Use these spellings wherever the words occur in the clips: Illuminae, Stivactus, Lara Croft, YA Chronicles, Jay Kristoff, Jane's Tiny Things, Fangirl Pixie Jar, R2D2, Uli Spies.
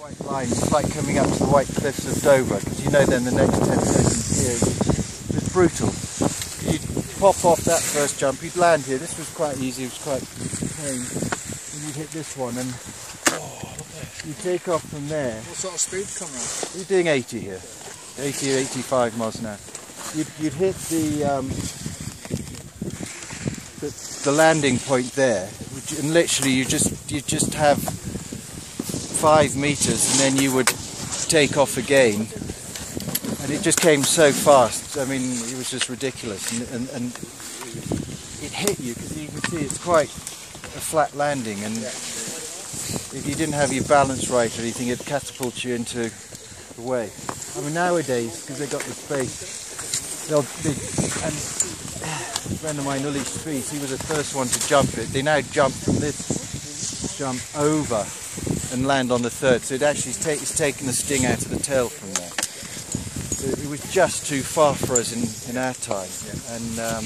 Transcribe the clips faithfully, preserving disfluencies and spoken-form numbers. white line. It's like coming up to the White Cliffs of Dover, because you know then the next ten seconds here was, was brutal. You'd pop off that first jump, you'd land here. This was quite easy, it was quite plain. And you'd hit this one and oh, you take off from there. What sort of speed coming on? You're doing eighty here, eighty or eighty-five miles an hour. You'd, you'd hit the, um, the the landing point there, which, and literally you just you just have five meters, and then you would take off again. And it just came so fast. I mean, it was just ridiculous, and and, and it hit you because you can see it's quite a flat landing, and if you didn't have your balance right or anything, it'd catapult you into the way. I mean, nowadays, because they've got the space. They'll, they, and a friend of mine, Uli Spies, he was the first one to jump it. They now jump from this jump over and land on the third. So it actually take, it's taken the sting out of the tail from there. So it was just too far for us in, in our time. Yeah. And um,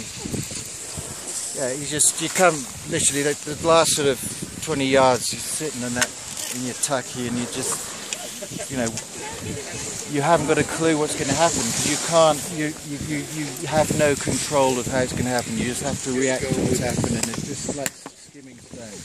yeah, you just, you come literally, the, the last sort of twenty yards, you're sitting on that in your tacky and you just, you know, you haven't got a clue what's going to happen because you can't, you, you, you, you have no control of how it's going to happen. You just have to react to what's happening. It's just like skimming stone.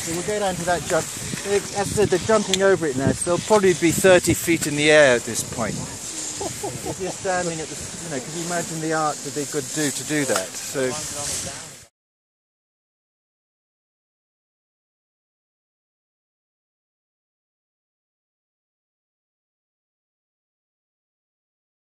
So we'll go down to that jump. As I said, they're jumping over it now, so they'll probably be thirty feet in the air at this point. If you're standing at the, you know, because you imagine the art that they could do to do that. So.